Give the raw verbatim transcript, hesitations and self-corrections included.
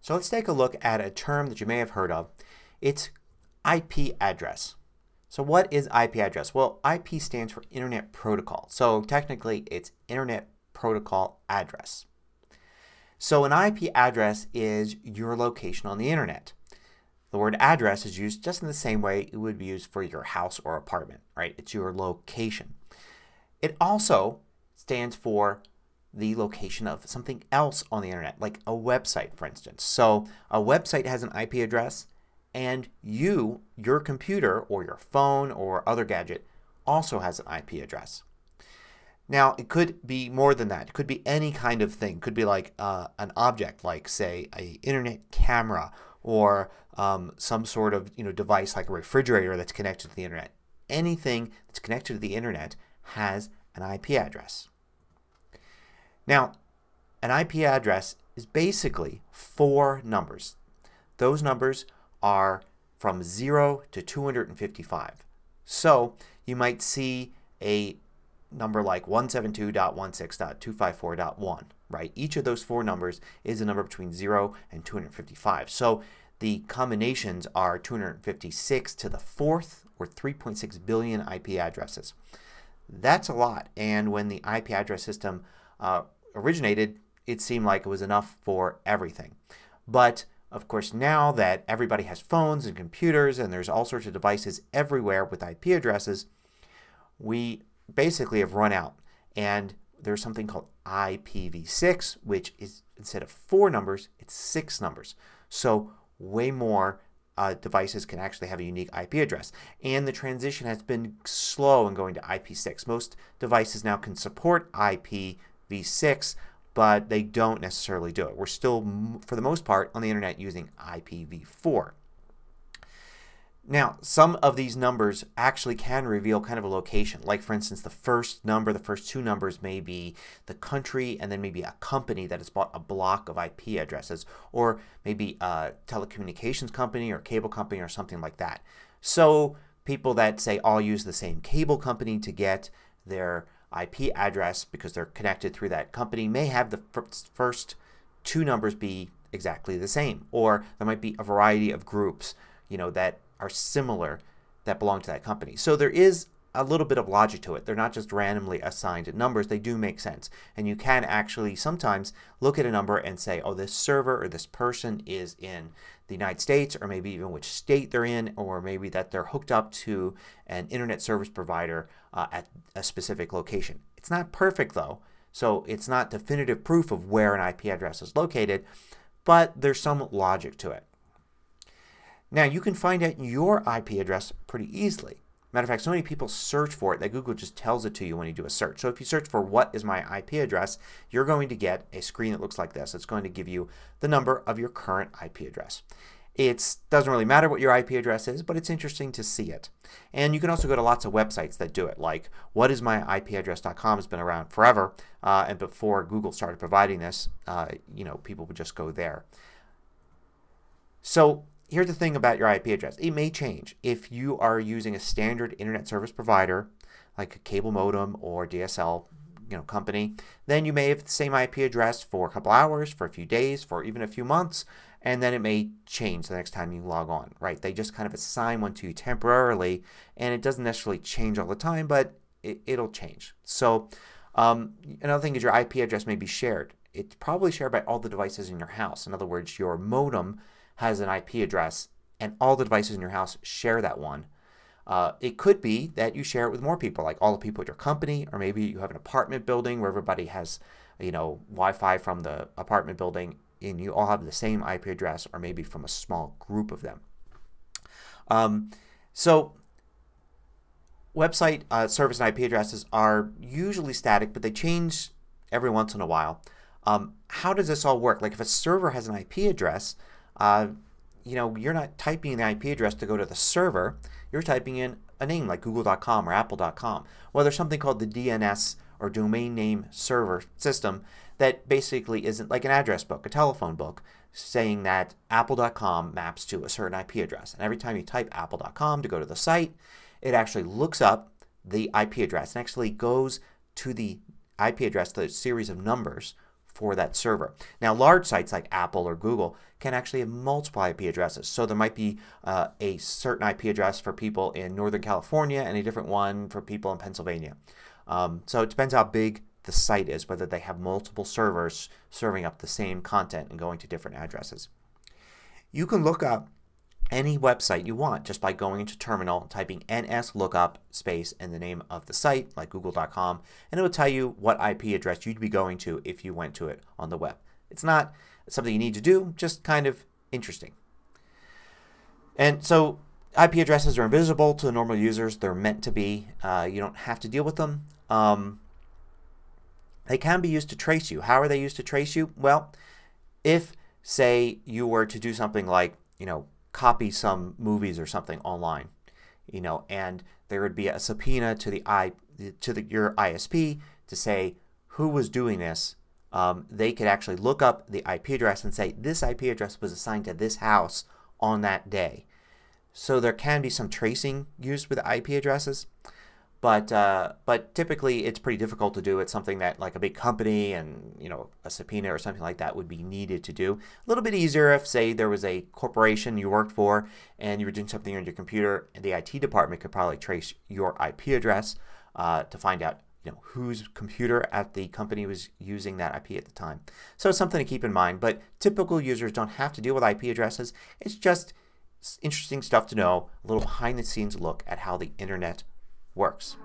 So let's take a look at a term that you may have heard of. It's I P address. So what is I P address? Well, I P stands for Internet Protocol. So technically it's Internet Protocol address. So an I P address is your location on the Internet. The word address is used just in the same way it would be used for your house or apartment, right? It's your location. It also stands for the location of something else on the Internet, like a website, for instance. So a website has an I P address and you, your computer or your phone or other gadget also has an I P address. Now it could be more than that. It could be any kind of thing. It could be like uh, an object, like say an Internet camera or um, some sort of you know device like a refrigerator that's connected to the Internet. Anything that's connected to the Internet has an I P address. Now an I P address is basically four numbers. Those numbers are from zero to two hundred fifty-five. So you might see a number like one seventy-two dot sixteen dot two fifty-four dot one, right? Each of those four numbers is a number between zero and two hundred fifty-five. So the combinations are two hundred fifty-six to the fourth or three point six billion I P addresses. That's a lot, and when the I P address system uh, originated, it seemed like it was enough for everything. But of course now that everybody has phones and computers and there's all sorts of devices everywhere with I P addresses, we basically have run out. And there's something called I P v six, which is instead of four numbers it's six numbers. So way more uh, devices can actually have a unique I P address. And the transition has been slow in going to I P six. Most devices now can support I P v six, but they don't necessarily do it. We're still, for the most part, on the Internet using I P v four. Now some of these numbers actually can reveal kind of a location. Like for instance the first number, the first two numbers may be the country and then maybe a company that has bought a block of I P addresses, or maybe a telecommunications company or cable company or something like that. So people that say all use the same cable company to get their I P address because they're connected through that company may have the first two numbers be exactly the same. Or there might be a variety of groups, you know, that are similar that belong to that company. So there is a little bit of logic to it. They're not just randomly assigned numbers. They do make sense. And you can actually sometimes look at a number and say, oh, this server or this person is in the United States, or maybe even which state they're in, or maybe that they're hooked up to an Internet service provider uh, at a specific location. It's not perfect though, so it's not definitive proof of where an I P address is located, but there's some logic to it. Now you can find out your I P address pretty easily. Matter of fact, so many people search for it that Google just tells it to you when you do a search. So if you search for what is my I P address, you're going to get a screen that looks like this. It's going to give you the number of your current I P address. It doesn't really matter what your I P address is, but it's interesting to see it. And you can also go to lots of websites that do it, like what is my I P address dot com has been around forever, uh, and before Google started providing this, uh, you know, people would just go there. So here's the thing about your I P address. It may change. If you are using a standard Internet service provider like a cable modem or D S L you know, company, then you may have the same I P address for a couple hours, for a few days, for even a few months, and then it may change the next time you log on. Right? They just kind of assign one to you temporarily, and it doesn't necessarily change all the time, but it, it'll change. So um, another thing is your I P address may be shared. It's probably shared by all the devices in your house. In other words, your modem has an I P address and all the devices in your house share that one. Uh, it could be that you share it with more people, like all the people at your company, or maybe you have an apartment building where everybody has you know Wi-Fi from the apartment building and you all have the same I P address, or maybe from a small group of them. Um, so website uh, service and I P addresses are usually static, but they change every once in a while. Um, how does this all work? Like if a server has an I P address, Uh, you know, you're not typing the I P address to go to the server. You're typing in a name like google dot com or apple dot com. Well, there's something called the D N S or Domain Name Server system that basically isn't like an address book, a telephone book, saying that apple dot com maps to a certain I P address. And every time you type apple dot com to go to the site, it actually looks up the I P address and actually goes to the I P address, the series of numbers for that server. Now large sites like Apple or Google can actually have multiple I P addresses. So there might be uh, a certain I P address for people in Northern California and a different one for people in Pennsylvania. Um, so it depends how big the site is, whether they have multiple servers serving up the same content and going to different addresses. You can look up any website you want just by going into terminal, typing nslookup space and the name of the site like google dot com, and it will tell you what I P address you'd be going to if you went to it on the web. It's not something you need to do, just kind of interesting. And so I P addresses are invisible to the normal users. They're meant to be. Uh, you don't have to deal with them. Um, they can be used to trace you. How are they used to trace you? Well, if say you were to do something like, you know, copy some movies or something online, you know, and there would be a subpoena to the I to the, your I S P to say who was doing this. Um, they could actually look up the I P address and say this I P address was assigned to this house on that day. So there can be some tracing used with I P addresses, but uh, but typically it's pretty difficult to do. It's something that like a big company and, you know, a subpoena or something like that would be needed to do. A little bit easier if, say, there was a corporation you worked for and you were doing something on your computer, and the I T department could probably trace your I P address uh, to find out, you know, whose computer at the company was using that I P at the time. So it's something to keep in mind, but typical users don't have to deal with I P addresses. It's just interesting stuff to know, a little behind the scenes look at how the Internet works.